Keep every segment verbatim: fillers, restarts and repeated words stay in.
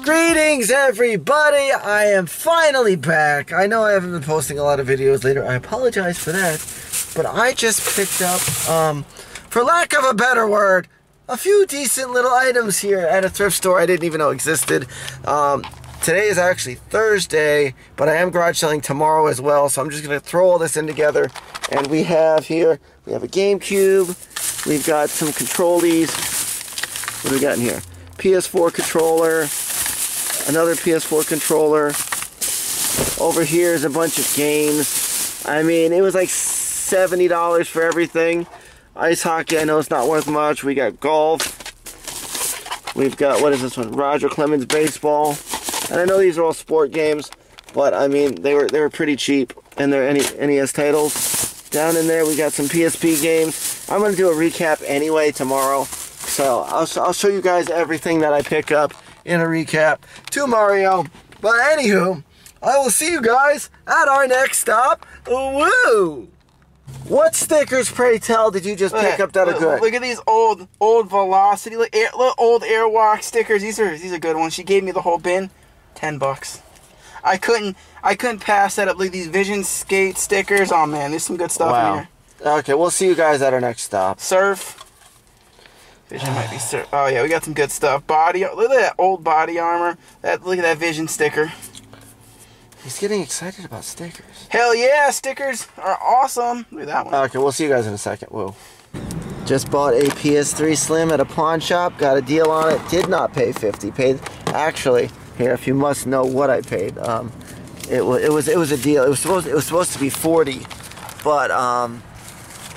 Greetings, everybody! I am finally back. I know I haven't been posting a lot of videos later. I apologize for that, but I just picked up, um, for lack of a better word, a few decent little items here at a thrift store I didn't even know existed. Um, today is actually Thursday, but I am garage selling tomorrow as well, so I'm just going to throw all this in together. And we have here, we have a GameCube, we've got some controllies. What do we got in here? P S four controller, another P S four controller. Over here is a bunch of games. I mean, it was like seventy dollars for everything. Ice hockey, I know it's not worth much. We got golf. We've got, what is this one? Roger Clemens baseball. And I know these are all sport games, but I mean, they were they were pretty cheap, and they're N E S titles. Down in there, we got some P S P games. I'm gonna do a recap anyway tomorrow, so I'll, I'll show you guys everything that I pick up in a recap to Mario. But anywho, I will see you guys at our next stop. Woo! What stickers, pray tell, did you just okay. pick up that look, are good? Look at these old, old Velocity, look, air, look, old Airwalk stickers. These are, these are good ones. She gave me the whole bin, ten bucks. I couldn't, I couldn't pass that up. Look at these Vision skate stickers. Oh man, there's some good stuff wow. in here. Okay, we'll see you guys at our next stop. Surf. Vision might be surf. Oh yeah, we got some good stuff. Body, look at that old body armor. That, look at that Vision sticker. He's getting excited about stickers. Hell yeah, stickers are awesome. Look at that one. Okay, we'll see you guys in a second. Whoa. Just bought a P S three Slim at a pawn shop. Got a deal on it. Did not pay fifty. Paid, actually, here, if you must know what I paid. Um, it was it was it was a deal. It was supposed it was supposed to be forty, but um,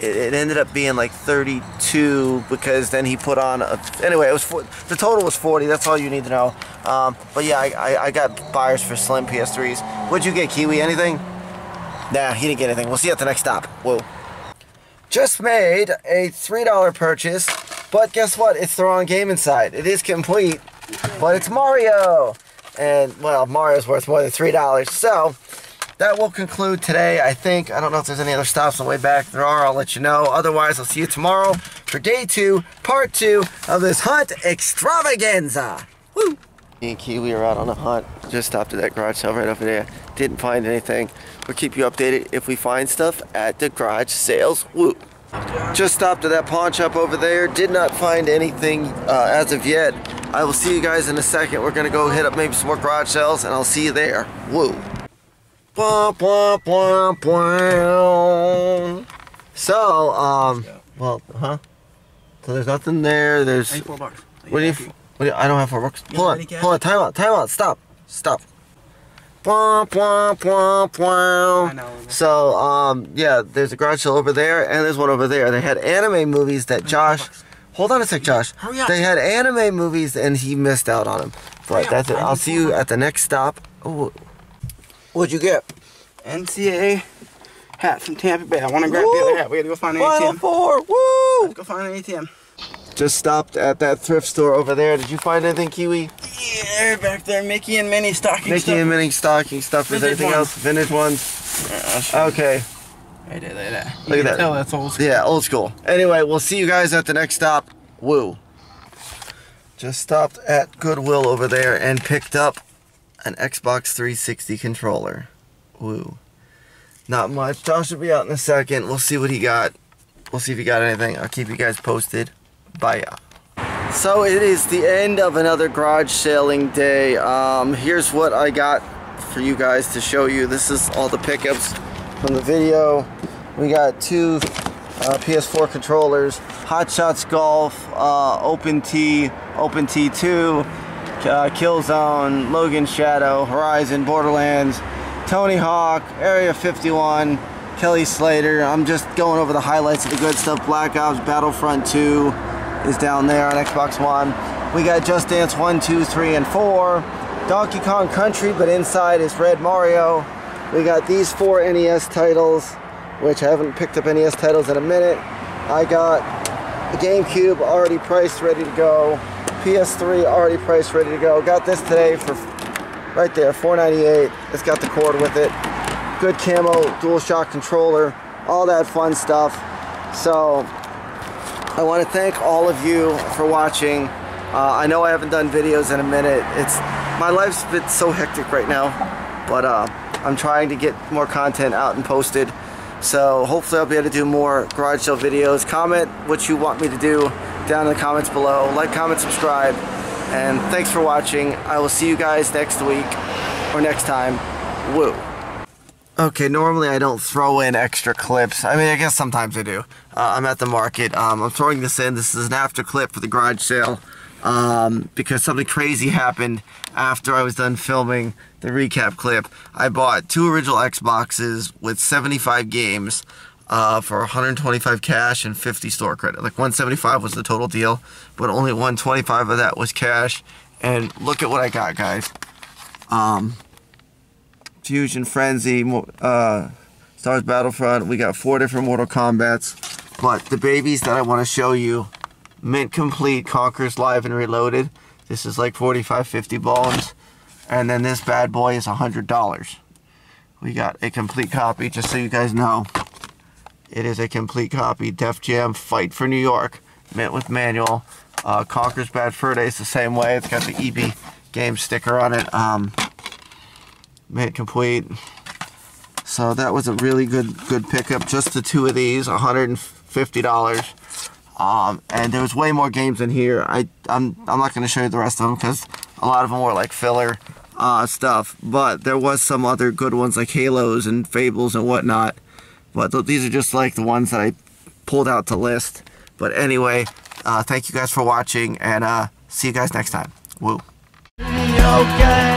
it, it ended up being like thirty-two because then he put on a. Anyway, it was the total was forty. That's all you need to know. Um, but yeah, I, I, I got buyers for Slim P S threes. What'd you get, Kiwi? Anything? Nah, he didn't get anything. We'll see you at the next stop. Whoa. Just made a three dollar purchase, but guess what? It's the wrong game inside. It is complete, but it's Mario. And, well, Mario's worth more than three dollars. So, that will conclude today, I think. I don't know if there's any other stops on the way back. If there are, I'll let you know. Otherwise, I'll see you tomorrow for day two, part two of this hunt extravaganza. Woo! Me and Kiwi are out on a hunt. Just stopped at that garage sale right over there. Didn't find anything. We'll keep you updated if we find stuff at the garage sales. Woo! Just stopped at that pawn shop over there. Did not find anything uh, as of yet. I will see you guys in a second. We're going to go hit up maybe some more garage sales, and I'll see you there. Woo! So, um, well, huh? So there's nothing there. There's... What do you... I don't have four bucks. Pull on, pull on, time out, time out, stop, stop. So, um, yeah, there's a garage sale over there, and there's one over there. They had anime movies that Josh, hold on a sec, Josh. They had anime movies, and he missed out on them. But that's it. I'll see you at the next stop. Ooh. What'd you get? N C A A hat from Tampa Bay. I want to grab the other hat. We got to go find an A T M. Final four, woo! Let's go find an A T M. Just stopped at that thrift store over there. Did you find anything, Kiwi? Yeah, back there. Mickey and Minnie stocking stuff. Mickey and Minnie stocking stuff. Is anything else? Vintage ones? Okay. Look at that. Oh, that's old school. Yeah, old school. Anyway, we'll see you guys at the next stop. Woo. Just stopped at Goodwill over there and picked up an Xbox three sixty controller. Woo. Not much. Josh will be out in a second. We'll see what he got. We'll see if he got anything. I'll keep you guys posted. Bye. So it is the end of another garage selling day. Um, here's what I got for you guys to show you. This is all the pickups from the video. We got two uh, P S four controllers, Hot Shots Golf, uh, Open T, Open T two, uh, Killzone, Logan's Shadow, Horizon, Borderlands, Tony Hawk, Area fifty-one, Kelly Slater. I'm just going over the highlights of the good stuff. Black Ops, Battlefront two. Is down there on Xbox One. We got Just Dance one, two, three, and four. Donkey Kong Country, but inside is Red Mario. We got these four N E S titles, which I haven't picked up N E S titles in a minute. I got a GameCube already priced, ready to go. P S three already priced, ready to go. Got this today for right there, four ninety-eight. It's got the cord with it. Good camo, DualShock controller, all that fun stuff. So I want to thank all of you for watching. Uh, I know I haven't done videos in a minute. It's my life's been so hectic right now, but uh, I'm trying to get more content out and posted. So hopefully I'll be able to do more garage sale videos. Comment what you want me to do down in the comments below. Like, comment, subscribe, and thanks for watching. I will see you guys next week or next time. Woo. Okay, normally I don't throw in extra clips. I mean, I guess sometimes I do. Uh, I'm at the market. Um, I'm throwing this in. This is an after clip for the garage sale um, because something crazy happened after I was done filming the recap clip. I bought two original Xboxes with seventy-five games uh, for one hundred twenty-five cash and fifty store credit. Like one seventy-five was the total deal, but only one twenty-five of that was cash. And look at what I got, guys. Um, Fusion Frenzy, uh, Stars Battlefront. We got four different Mortal Kombats, but the babies that I want to show you: mint complete Conker's Live and Reloaded. This is like forty-five, fifty bones. And then this bad boy is one hundred dollars. We got a complete copy, just so you guys know. It is a complete copy. Def Jam Fight for New York, mint with manual. Uh, Conker's Bad Fur Day is the same way. It's got the E B game sticker on it. Um, mint complete. So that was a really good good pickup. Just the two of these, one hundred fifty dollars. Um, and there was way more games in here. I, I'm, I'm not going to show you the rest of them because a lot of them were like filler uh, stuff. But there was some other good ones like Halos and Fables and whatnot. But th these are just like the ones that I pulled out to list. But anyway, uh, thank you guys for watching, and uh, see you guys next time. Woo. Okay.